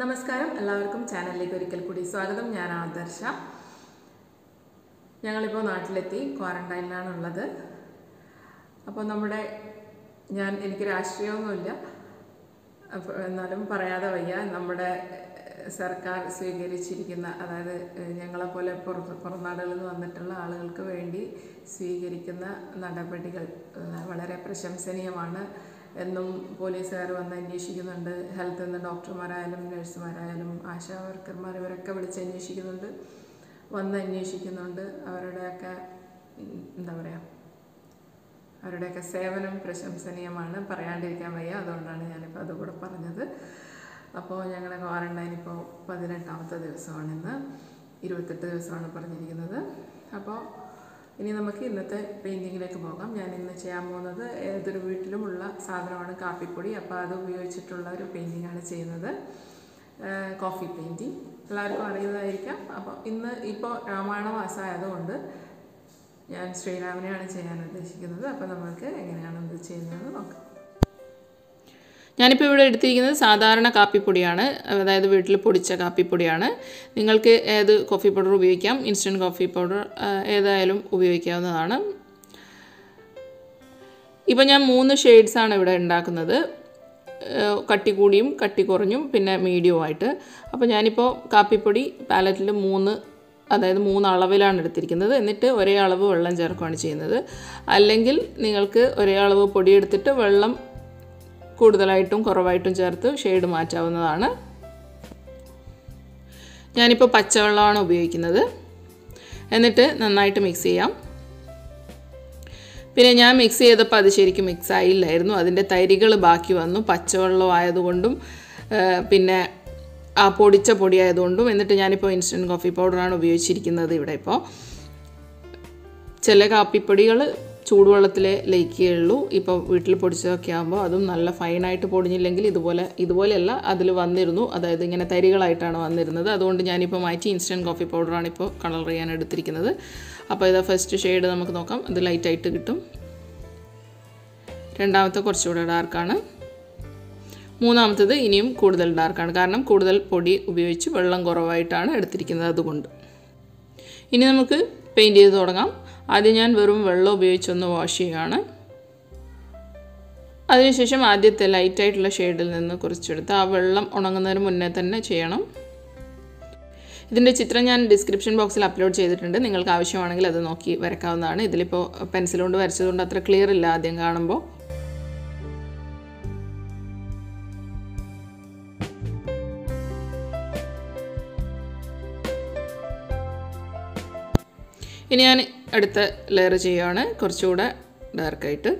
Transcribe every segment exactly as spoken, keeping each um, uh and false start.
നമസ്കാരം എല്ലാവർക്കും ചാനലിലേക്ക് ഒരിക്കൽ കൂടി സ്വാഗതം ഞാൻ ആദർശ ഞങ്ങൾ ഇപ്പോൾ നാട്ടിലെത്തി ക്വാറന്റൈനിലാണ് ഉള്ളത് അപ്പോൾ നമ്മുടെ ഞാൻ എനിക്ക് രാഷ്ട്രീയമൊന്നുമില്ല എന്നാലും പറയാതെ വയ്യ നമ്മുടെ സർക്കാർ സ്വീകരിച്ചിരിക്കുന്ന അതായത് ഞങ്ങളെ പോലെ പുറം നാടുകളിൽ നിന്ന് വന്നിട്ടുള്ള ആളുകൾക്ക് വേണ്ടി സ്വീകരിക്കുന്ന നടപടികൾ വളരെ പ്രശംസനീയമാണ് എന്നും പോലീസുകാർ വന്ന് അന്വേഷിക്കുന്നുണ്ട് ഹെൽത്ത് എന്ന ഡോക്ടർമാരായാലും നഴ്സുമാരായാലും ആശാ വർക്കർമാർ ഇവരൊക്കെ വിളിച്ച് അന്വേഷിക്കുന്നുണ്ട് വന്ന് അന്വേഷിക്കുന്നുണ്ട് അവരുടെയൊക്കെ എന്താ പറയുക അവരുടെയൊക്കെ സേവനം പ്രശംസനീയമാണ് പറയാണ്ടിരിക്കാൻ വയ്യ അതുകൊണ്ടാണ് ഞാനിപ്പോൾ അതുകൂടെ പറഞ്ഞത് അപ്പോൾ ഞങ്ങളുടെ ക്വാറന്റൈൻ ഇപ്പോൾ പതിനെട്ടാമത്തെ ദിവസമാണിന്ന് ഇരുപത്തെട്ട് ദിവസമാണ് പറഞ്ഞിരിക്കുന്നത് അപ്പോൾ ഇനി നമുക്ക് ഇന്നത്തെ പെയിൻറ്റിങ്ങിലേക്ക് പോകാം ഞാൻ ഇന്ന് ചെയ്യാൻ പോകുന്നത് ഏതൊരു വീട്ടിലുമുള്ള സാധനമാണ് കാപ്പിപ്പൊടി അപ്പോൾ അത് ഉപയോഗിച്ചിട്ടുള്ള ഒരു പെയിൻറ്റിങ്ങാണ് ചെയ്യുന്നത് കോഫി പെയിൻറ്റിങ് എല്ലാവർക്കും അറിയുന്നതായിരിക്കാം അപ്പോൾ ഇന്ന് ഇപ്പോൾ രാമായണ മാസമായതുകൊണ്ട് ഞാൻ ശ്രീരാമനെയാണ് ചെയ്യാൻ ഉദ്ദേശിക്കുന്നത് അപ്പോൾ നമുക്ക് എങ്ങനെയാണ് ഇത് ചെയ്യുന്നത് നോക്കാം ഞാനിപ്പോൾ ഇവിടെ എടുത്തിരിക്കുന്നത് സാധാരണ കാപ്പിപ്പൊടിയാണ് അതായത് വീട്ടിൽ പൊടിച്ച കാപ്പിപ്പൊടിയാണ് നിങ്ങൾക്ക് ഏത് കോഫി പൗഡർ ഉപയോഗിക്കാം ഇൻസ്റ്റൻറ്റ് കോഫി പൗഡർ ഏതായാലും ഉപയോഗിക്കാവുന്നതാണ് ഇപ്പോൾ ഞാൻ മൂന്ന് ഷെയ്ഡ്സാണ് ഇവിടെ ഉണ്ടാക്കുന്നത് കട്ടി കൂടിയും കട്ടി കുറഞ്ഞും പിന്നെ മീഡിയവുമായിട്ട് അപ്പോൾ ഞാനിപ്പോൾ കാപ്പിപ്പൊടി പാലറ്റിൽ മൂന്ന് അതായത് മൂന്ന് അളവിലാണ് എടുത്തിരിക്കുന്നത് എന്നിട്ട് ഒരേ അളവ് വെള്ളം ചേർക്കുകയാണ് ചെയ്യുന്നത് അല്ലെങ്കിൽ നിങ്ങൾക്ക് ഒരേ അളവ് പൊടിയെടുത്തിട്ട് വെള്ളം കൂടുതലായിട്ടും കുറവായിട്ടും ചേർത്ത് ഷെയ്ഡ് മാറ്റാവുന്നതാണ് ഞാനിപ്പോൾ പച്ചവെള്ളമാണ് ഉപയോഗിക്കുന്നത് എന്നിട്ട് നന്നായിട്ട് മിക്സ് ചെയ്യാം പിന്നെ ഞാൻ മിക്സ് ചെയ്തപ്പോൾ അത് ശരിക്കും മിക്സ് ആയില്ലായിരുന്നു അതിൻ്റെ തരികൾ ബാക്കി വന്നു പച്ചവെള്ളം ആയതുകൊണ്ടും പിന്നെ ആ പൊടിച്ച പൊടിയായതുകൊണ്ടും എന്നിട്ട് ഞാനിപ്പോൾ ഇൻസ്റ്റൻറ്റ് കോഫി പൗഡറാണ് ഉപയോഗിച്ചിരിക്കുന്നത് ഇവിടെ ഇപ്പോൾ ചില കാപ്പിപ്പൊടികൾ ചൂടുവെള്ളത്തിലെ ലയിക്കുകയുള്ളൂ ഇപ്പോൾ വീട്ടിൽ പൊടിച്ചതൊക്കെ ആകുമ്പോൾ അതും നല്ല ഫൈനായിട്ട് പൊടിഞ്ഞില്ലെങ്കിൽ ഇതുപോലെ ഇതുപോലെയല്ല അതിൽ വന്നിരുന്നു അതായത് ഇങ്ങനെ തരികളായിട്ടാണ് വന്നിരുന്നത് അതുകൊണ്ട് ഞാനിപ്പോൾ മാറ്റി ഇൻസ്റ്റൻറ്റ് കോഫി പൗഡറാണ് ഇപ്പോൾ കളർ ചെയ്യാൻ എടുത്തിരിക്കുന്നത് അപ്പോൾ ഇതാ ഫസ്റ്റ് ഷെയ്ഡ് നമുക്ക് നോക്കാം അത് ലൈറ്റായിട്ട് കിട്ടും രണ്ടാമത്തെ കുറച്ചുകൂടെ ഡാർക്കാണ് മൂന്നാമത്തേത് ഇനിയും കൂടുതൽ ഡാർക്കാണ് കാരണം കൂടുതൽ പൊടി ഉപയോഗിച്ച് വെള്ളം കുറവായിട്ടാണ് എടുത്തിരിക്കുന്നത് അതുകൊണ്ട് ഇനി നമുക്ക് പെയിൻറ്റ് ചെയ്ത് തുടങ്ങാം ആദ്യം ഞാൻ വെറും വെള്ളം ഉപയോഗിച്ചൊന്ന് വാഷ് ചെയ്യുകയാണ് അതിനുശേഷം ആദ്യത്തെ ലൈറ്റായിട്ടുള്ള ഷെയ്ഡിൽ നിന്ന് കുറച്ചെടുത്ത് ആ വെള്ളം ഉണങ്ങുന്നതിന് മുന്നേ തന്നെ ചെയ്യണം ഇതിൻ്റെ ചിത്രം ഞാൻ ഡിസ്ക്രിപ്ഷൻ ബോക്സിൽ അപ്ലോഡ് ചെയ്തിട്ടുണ്ട് നിങ്ങൾക്ക് ആവശ്യമാണെങ്കിൽ അത് നോക്കി വരയ്ക്കാവുന്നതാണ് ഇതിലിപ്പോൾ പെൻസിൽ കൊണ്ട് വരച്ചതുകൊണ്ട് അത്ര ക്ലിയർ ഇല്ല ആദ്യം കാണുമ്പോൾ ഇനി ഞാൻ അടുത്ത ലെയർ ചെയ്യുകയാണ് കുറച്ചുകൂടെ ഡാർക്കായിട്ട്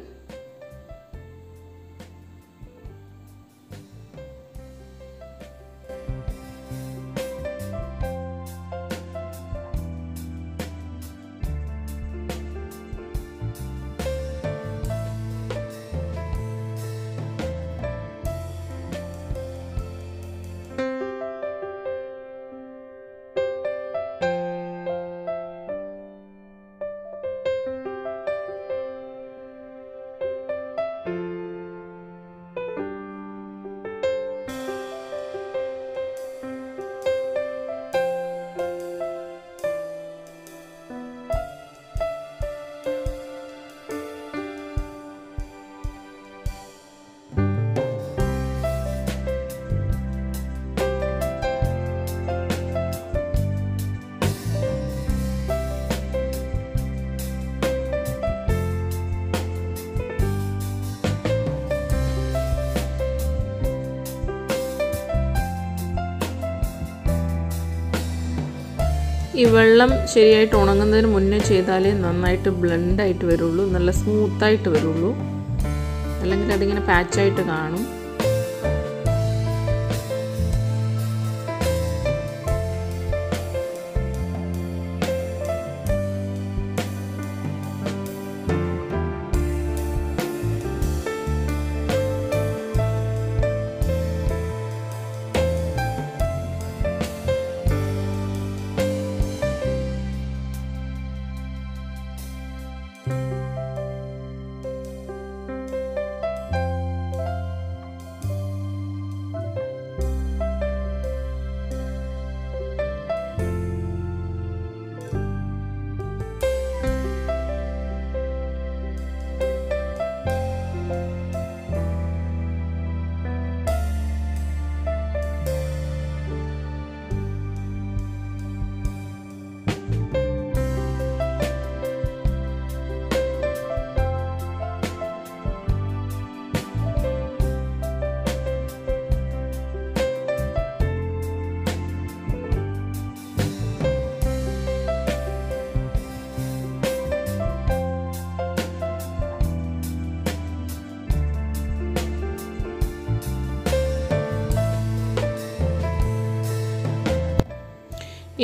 ഈ വെള്ളം ശരിയായിട്ട് ഉണങ്ങുന്നതിന് മുന്നേ ചെയ്താലേ നന്നായിട്ട് ബ്ലെൻഡായിട്ട് വരുള്ളൂ നല്ല സ്മൂത്തായിട്ട് വരുള്ളൂ അല്ലെങ്കിൽ അതിങ്ങനെ പാച്ചായിട്ട് കാണും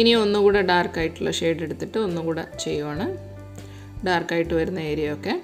ഇനി ഒന്നുകൂടെ ഡാർക്ക് ആയിട്ടുള്ള ഷെയ്ഡ് എടുത്തിട്ട് ഒന്നുകൂടെ ചെയ്യുവാണ് ഡാർക്ക് ആയിട്ട് വരുന്ന ഏരിയ ഒക്കെ.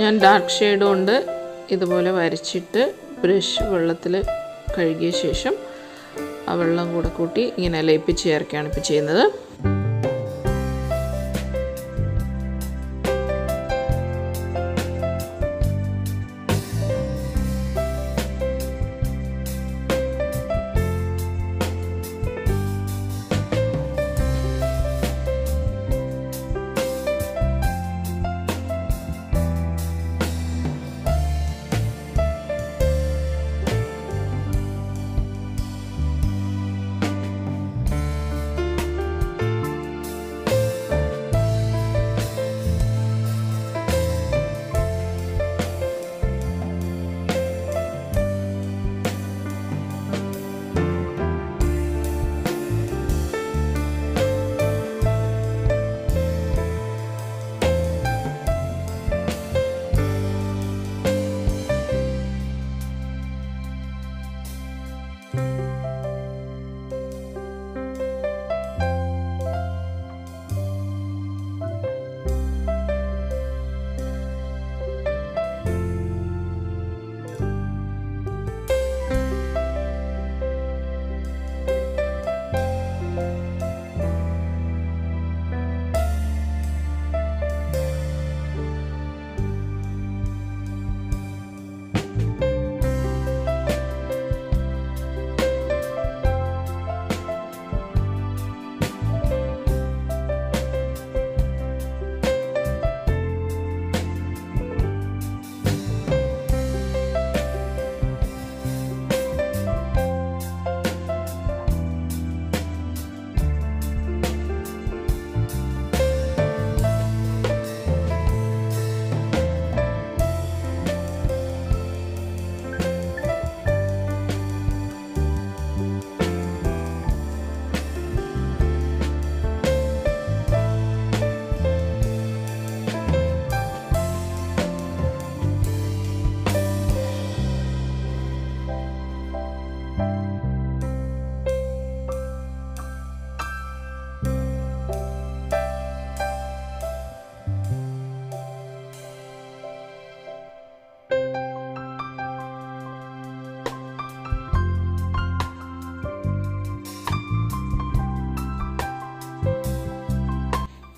ഞാൻ ഡാർക്ക് ഷെയ്ഡ് കൊണ്ട് ഇതുപോലെ വരച്ചിട്ട് ബ്രഷ് വെള്ളത്തിൽ കഴുകിയ ശേഷം ആ വെള്ളം കൂടെ കൂട്ടി ഇങ്ങനെ ലയിപ്പിച്ച് ചേർക്കുകയാണ് ഇപ്പോൾ ചെയ്യുന്നത്.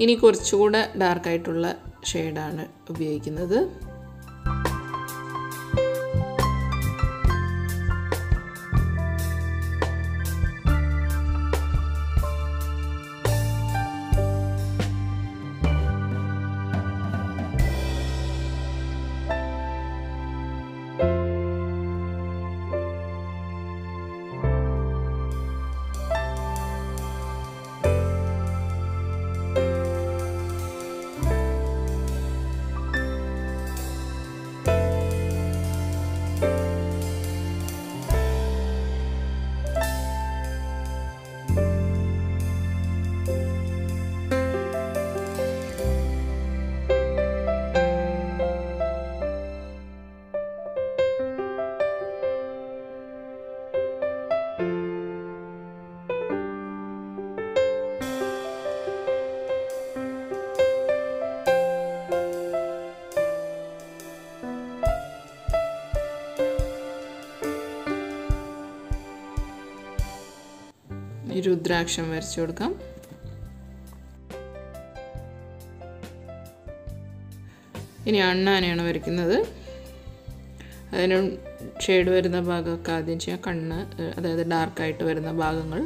ഇനി കുറച്ചുകൂടെ ഡാർക്കായിട്ടുള്ള ഷെയ്ഡാണ് ഉപയോഗിക്കുന്നത്. രുദ്രാക്ഷം വരച്ചു കൊടുക്കാം. ഇനി അണ്ണാനെയാണ് വരയ്ക്കുന്നത്. അതിന് ഷെയ്ഡ് വരുന്ന ഭാഗമൊക്കെ ആദ്യം ചെയ്യാം. കണ്ണ്, അതായത് ഡാർക്കായിട്ട് വരുന്ന ഭാഗങ്ങൾ.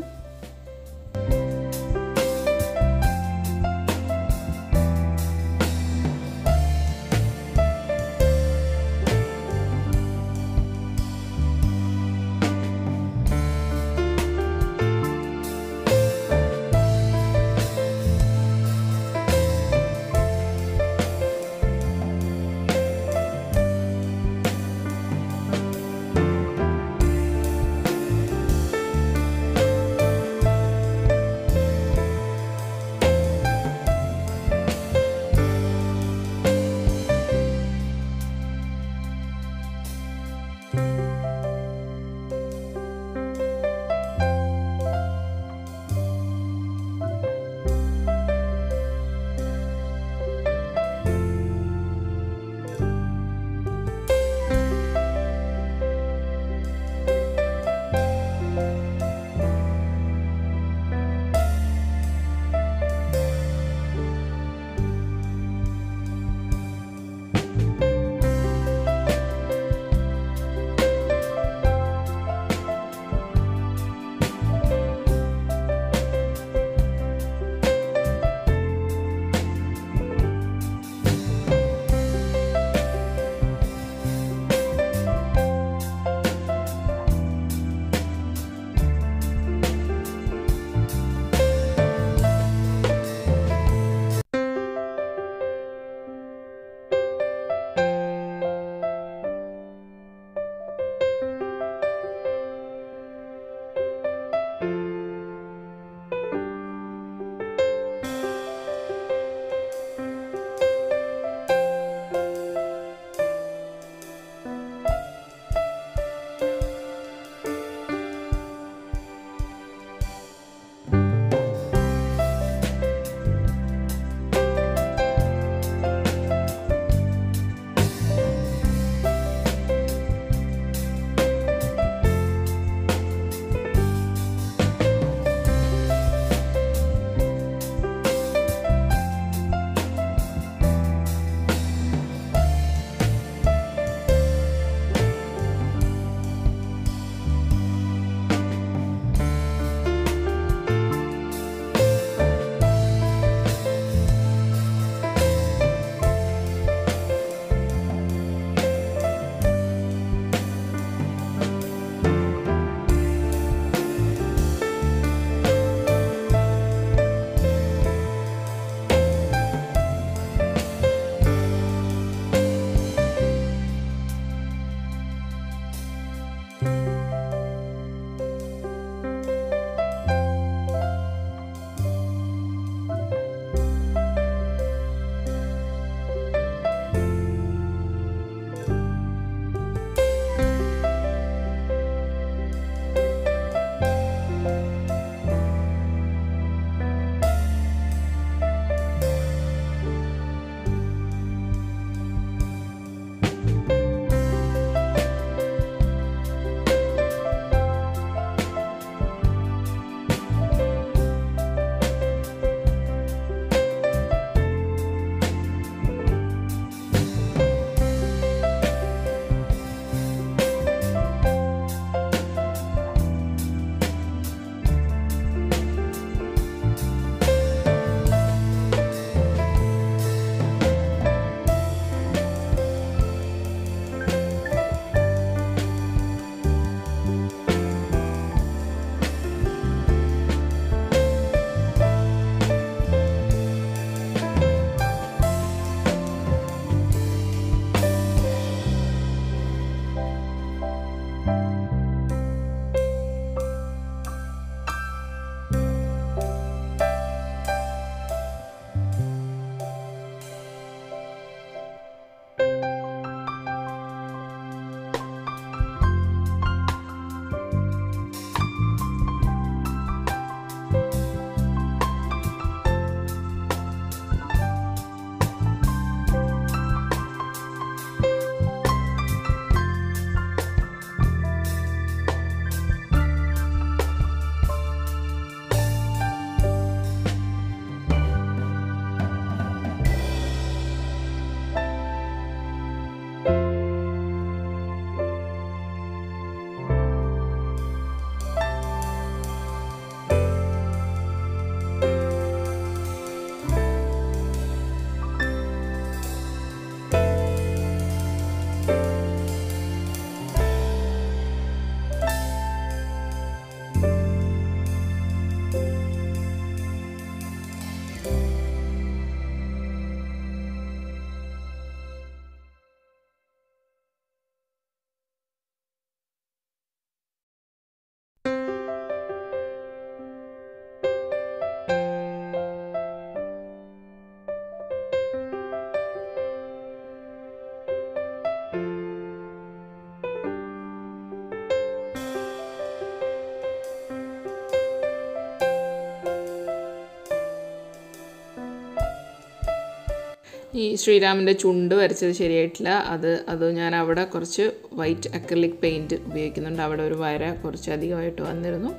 This is Sriram's chund varachathu seriyayilla adu adu njan avada korchu white acrylic paint upayogikkund avada oru vara korchu adhigayittu vandirunnu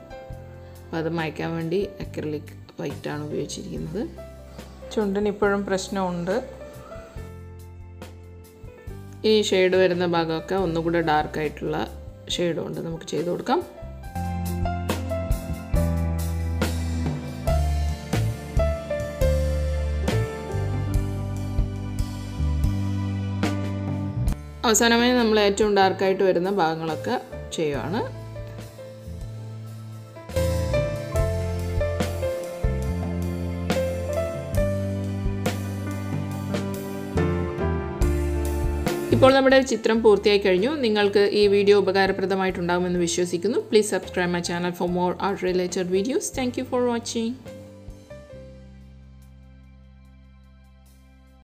appo adu maikkan vendi acrylic white aanu upayogichirikkunnathu chundinu ippozhum prashnam undu ee shade varuna bhagakka onnu kuda dark aayittulla shade undu namukku cheyidu kodukkam. അവസാനമായി നമ്മൾ ഏറ്റവും dark ആയിട്ട് വരുന്ന ഭാഗങ്ങളൊക്കെ ചെയ്യുവാണ്. ഇപ്പോൾ നമ്മുടെ ചിത്രം പൂർത്തിയായി കഴിഞ്ഞു. നിങ്ങൾക്ക് ഈ വീഡിയോ ഉപകാരപ്രദമായിട്ടുണ്ടാകുമെന്ന് വിശ്വസിക്കുന്നു. Please subscribe my channel for more art related videos. Thank you for watching.